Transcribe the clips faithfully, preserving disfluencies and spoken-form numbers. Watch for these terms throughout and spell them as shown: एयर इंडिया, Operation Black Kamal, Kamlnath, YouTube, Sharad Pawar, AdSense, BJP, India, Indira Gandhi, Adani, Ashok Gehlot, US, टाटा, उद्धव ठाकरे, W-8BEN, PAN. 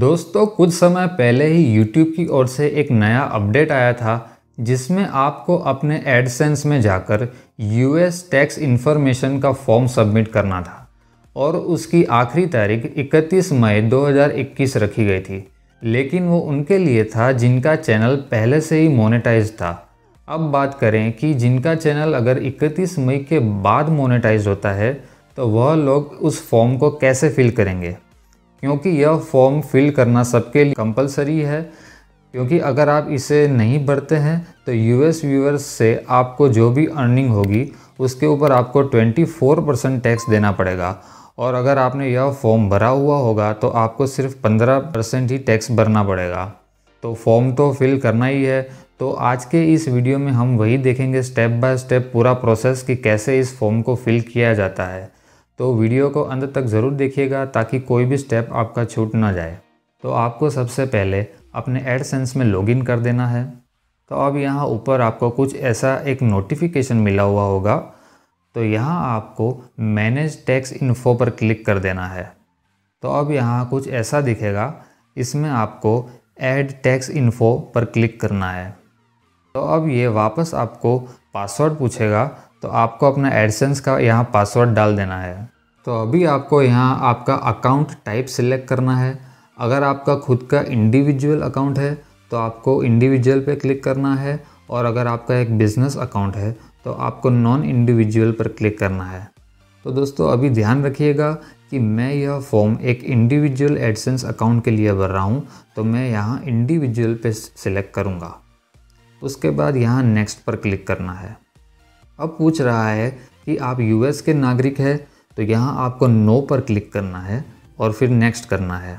दोस्तों कुछ समय पहले ही YouTube की ओर से एक नया अपडेट आया था जिसमें आपको अपने AdSense में जाकर यूएस टैक्स इन्फॉर्मेशन का फॉर्म सबमिट करना था और उसकी आखिरी तारीख इकतीस मई दो हज़ार इक्कीस रखी गई थी, लेकिन वो उनके लिए था जिनका चैनल पहले से ही मोनेटाइज था। अब बात करें कि जिनका चैनल अगर इकतीस मई के बाद मोनेटाइज होता है तो वह लोग उस फॉर्म को कैसे फिल करेंगे, क्योंकि यह फॉर्म फिल करना सबके लिए कंपलसरी है। क्योंकि अगर आप इसे नहीं भरते हैं तो यूएस व्यूअर्स से आपको जो भी अर्निंग होगी उसके ऊपर आपको चौबीस परसेंट टैक्स देना पड़ेगा, और अगर आपने यह फॉर्म भरा हुआ होगा तो आपको सिर्फ पंद्रह परसेंट ही टैक्स भरना पड़ेगा। तो फॉर्म तो फिल करना ही है, तो आज के इस वीडियो में हम वही देखेंगे स्टेप बाय स्टेप पूरा प्रोसेस कि कैसे इस फॉर्म को फिल किया जाता है। तो वीडियो को अंत तक ज़रूर देखिएगा ताकि कोई भी स्टेप आपका छूट ना जाए। तो आपको सबसे पहले अपने AdSense में लॉगिन कर देना है। तो अब यहाँ ऊपर आपको कुछ ऐसा एक नोटिफिकेशन मिला हुआ होगा, तो यहाँ आपको मैनेज टैक्स इन्फो पर क्लिक कर देना है। तो अब यहाँ कुछ ऐसा दिखेगा, इसमें आपको ऐड टैक्स इन्फो पर क्लिक करना है। तो अब ये वापस आपको पासवर्ड पूछेगा, तो आपको अपना AdSense का यहाँ पासवर्ड डाल देना है। तो अभी आपको यहाँ आपका अकाउंट टाइप सिलेक्ट करना है। अगर आपका खुद का इंडिविजुअल अकाउंट है तो आपको इंडिविजुअल पे क्लिक करना है, और अगर आपका एक बिज़नेस अकाउंट है तो आपको नॉन इंडिविजुअल पर क्लिक करना है। तो दोस्तों अभी ध्यान रखिएगा कि मैं यह फॉर्म एक इंडिविजुअल AdSense अकाउंट के लिए भर रहा हूँ, तो मैं यहाँ इंडिविजुअल पे सिलेक्ट करूँगा। उसके बाद यहाँ नेक्स्ट पर क्लिक करना है। अब पूछ रहा है कि आप यूएस के नागरिक हैं, तो यहाँ आपको नो पर क्लिक करना है और फिर नेक्स्ट करना है।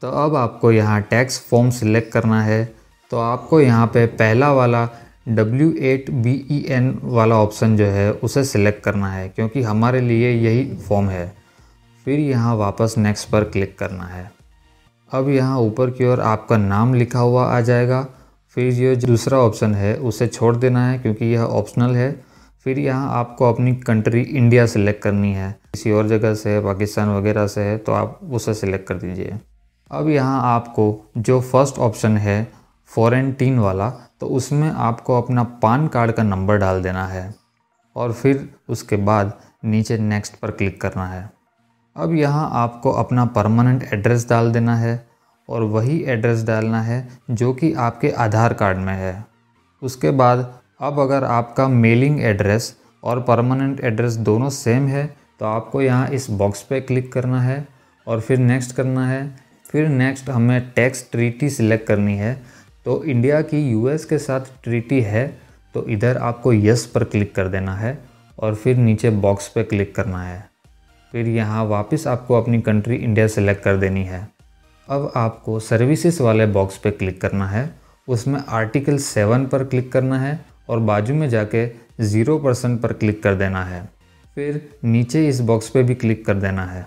तो अब आपको यहाँ टैक्स फॉर्म सिलेक्ट करना है। तो आपको यहाँ पे पहला वाला W eight B E N वाला ऑप्शन जो है उसे सिलेक्ट करना है, क्योंकि हमारे लिए यही फॉर्म है। फिर यहाँ वापस नेक्स्ट पर क्लिक करना है। अब यहाँ ऊपर की ओर आपका नाम लिखा हुआ आ जाएगा। फिर ये दूसरा ऑप्शन है उसे छोड़ देना है क्योंकि यह ऑप्शनल है। फिर यहाँ आपको अपनी कंट्री इंडिया सेलेक्ट करनी है, किसी और जगह से है, पाकिस्तान वगैरह से है, तो आप उसे सिलेक्ट कर दीजिए। अब यहाँ आपको जो फर्स्ट ऑप्शन है क्वारंटीन वाला, तो उसमें आपको अपना पान कार्ड का नंबर डाल देना है, और फिर उसके बाद नीचे नेक्स्ट पर क्लिक करना है। अब यहाँ आपको अपना परमानेंट एड्रेस डाल देना है, और वही एड्रेस डालना है जो कि आपके आधार कार्ड में है। उसके बाद अब अगर आपका मेलिंग एड्रेस और परमानेंट एड्रेस दोनों सेम है तो आपको यहाँ इस बॉक्स पे क्लिक करना है और फिर नेक्स्ट करना है। फिर नेक्स्ट हमें टैक्स ट्रीटी सिलेक्ट करनी है। तो इंडिया की यूएस के साथ ट्रीटी है, तो इधर आपको यस पर क्लिक कर देना है और फिर नीचे बॉक्स पे क्लिक करना है। फिर यहाँ वापस आपको अपनी कंट्री इंडिया सेलेक्ट कर देनी है। अब आपको सर्विसेज वाले बॉक्स पे क्लिक करना है, उसमें आर्टिकल सेवन पर क्लिक करना है और बाजू में जाके ज़ीरो परसेंट पर क्लिक कर देना है। फिर नीचे इस बॉक्स पे भी क्लिक कर देना है।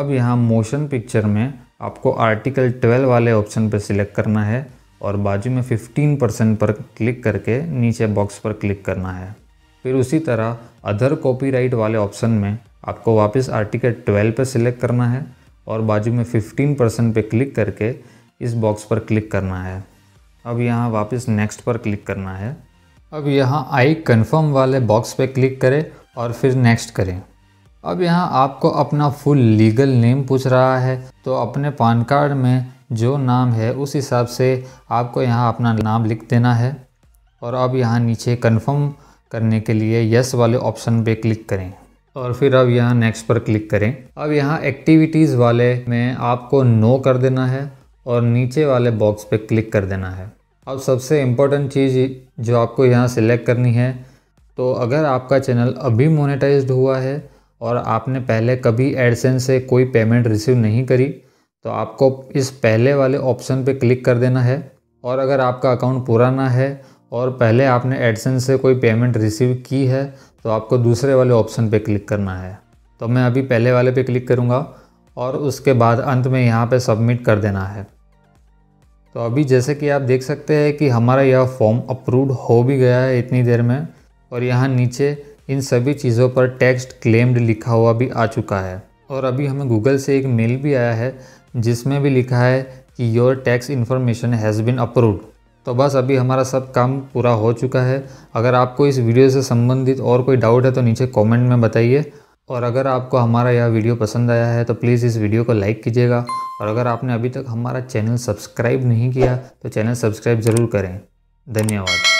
अब यहाँ मोशन पिक्चर में आपको आर्टिकल ट्वेल्व वाले ऑप्शन पर सिलेक्ट करना है और बाजू में फिफ्टीन परसेंट पर क्लिक करके नीचे बॉक्स पर क्लिक करना है। फिर उसी तरह अदर कॉपीराइट वाले ऑप्शन में आपको वापस आर्टिकल ट्वेल्व पर सिलेक्ट करना है और बाजू में फिफ्टीन परसेंट पर क्लिक करके इस बॉक्स पर क्लिक करना है। अब यहाँ वापस नेक्स्ट पर क्लिक करना है। अब यहाँ आई कंफर्म वाले बॉक्स पे क्लिक करें और फिर नेक्स्ट करें। अब यहाँ आपको अपना फुल लीगल नेम पूछ रहा है, तो अपने पान कार्ड में जो नाम है उस हिसाब से आपको यहाँ अपना नाम लिख देना है। और अब यहाँ नीचे कंफर्म करने के लिए यस वाले ऑप्शन पे क्लिक करें और फिर अब यहाँ नेक्स्ट पर क्लिक करें। अब यहाँ एक्टिविटीज़ वाले में आपको नो कर देना है और नीचे वाले बॉक्स पर क्लिक कर देना है। अब सबसे इम्पोर्टेंट चीज़ जो आपको यहाँ सिलेक्ट करनी है, तो अगर आपका चैनल अभी मोनेटाइज्ड हुआ है और आपने पहले कभी AdSense से कोई पेमेंट रिसीव नहीं करी, तो आपको इस पहले वाले ऑप्शन पे क्लिक कर देना है। और अगर आपका अकाउंट पुराना है और पहले आपने AdSense से कोई पेमेंट रिसीव की है तो आपको दूसरे वाले ऑप्शन पे क्लिक करना है। तो मैं अभी पहले वाले पे क्लिक करूँगा और उसके बाद अंत में यहाँ पर सबमिट कर देना है। तो अभी जैसे कि आप देख सकते हैं कि हमारा यह फॉर्म अप्रूव्ड हो भी गया है इतनी देर में, और यहाँ नीचे इन सभी चीज़ों पर टैक्स क्लेम्ड लिखा हुआ भी आ चुका है। और अभी हमें गूगल से एक मेल भी आया है जिसमें भी लिखा है कि your tax information has been approved. तो बस अभी हमारा सब काम पूरा हो चुका है। अगर आपको इस वीडियो से संबंधित और कोई डाउट है तो नीचे कमेंट में बताइए, और अगर आपको हमारा यह वीडियो पसंद आया है तो प्लीज़ इस वीडियो को लाइक कीजिएगा, और अगर आपने अभी तक हमारा चैनल सब्सक्राइब नहीं किया तो चैनल सब्सक्राइब ज़रूर करें। धन्यवाद।